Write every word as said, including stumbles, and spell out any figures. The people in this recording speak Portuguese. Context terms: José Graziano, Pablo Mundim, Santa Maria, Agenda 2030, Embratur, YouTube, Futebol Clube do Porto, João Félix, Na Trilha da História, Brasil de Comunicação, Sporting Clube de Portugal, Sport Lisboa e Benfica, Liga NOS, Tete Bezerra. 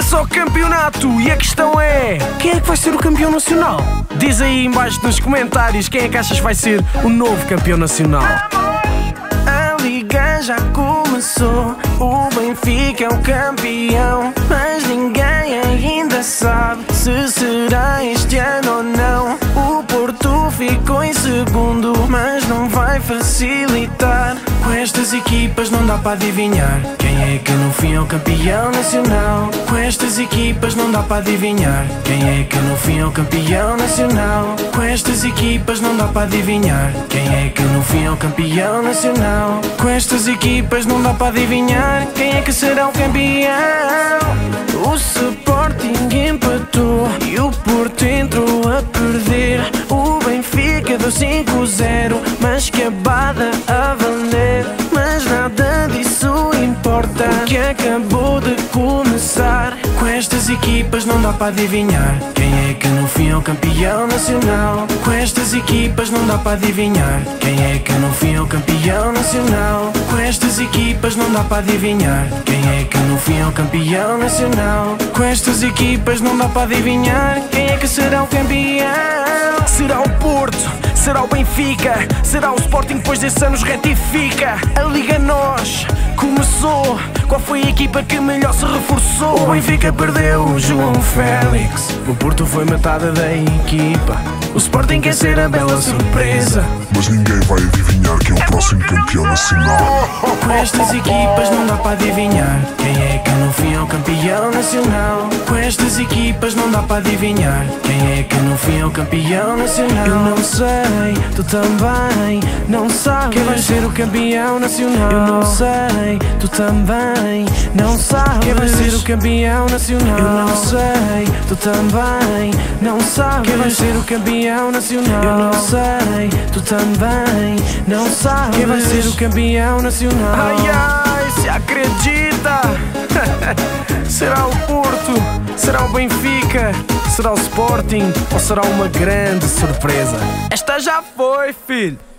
Começa o campeonato e a questão é... quem é que vai ser o campeão nacional? Diz aí embaixo nos comentários quem é que achas vai ser o novo campeão nacional. A liga já começou, o Benfica é o campeão, mas ninguém ainda sabe se será este ano ou não. O Porto ficou em segundo, mas não vai facilitar. Com estas equipas não dá para adivinhar quem é que no fim é o campeão nacional. Com estas equipas não dá para adivinhar quem é que no fim é o campeão nacional. Com estas equipas não dá para adivinhar quem é que no fim é o campeão nacional. Com estas equipas não dá para adivinhar quem é que será o campeão. O Sporting empatou e o Porto entrou a perder. O Benfica deu cinco zero, mas acabada a valer. Mas nada disso importa, que acabou de começar. Com estas equipas não dá para adivinhar quem é que no fim é o campeão nacional. Com estas equipas não dá para adivinhar quem é que no fim é o campeão nacional. Com estas equipas não dá para adivinhar quem é que no fim é o campeão nacional. Com estas equipas não dá para adivinhar quem é que será o campeão. Será o Porto? Será o Benfica? Será o Sporting? Depois desses anos retifica. A Liga Nós começou. Qual foi a equipa que melhor se reforçou? O Benfica perdeu o João Félix, o Porto foi metade da equipa, o Sporting quer ser a bela surpresa, mas ninguém vai adivinhar quem é o próximo campeão nacional. Com estas equipas não dá para adivinhar quem é que no fim é o campeão nacional. Com estas equipas não dá para adivinhar quem é que no fim é o campeão nacional. Eu não sei, tu também não sabes quem vai ser o campeão nacional. Eu não sei, tu também não sabes quem vai ser o campeão nacional. Eu não sei, tu também não sabes quem vai ser o campeão nacional. Eu não sei, tu também não sabes quem vai ser o campeão nacional. Ai ai, se acredita. Será o Porto? Será o Benfica? Será o Sporting? Ou será uma grande surpresa? Esta já foi, filho!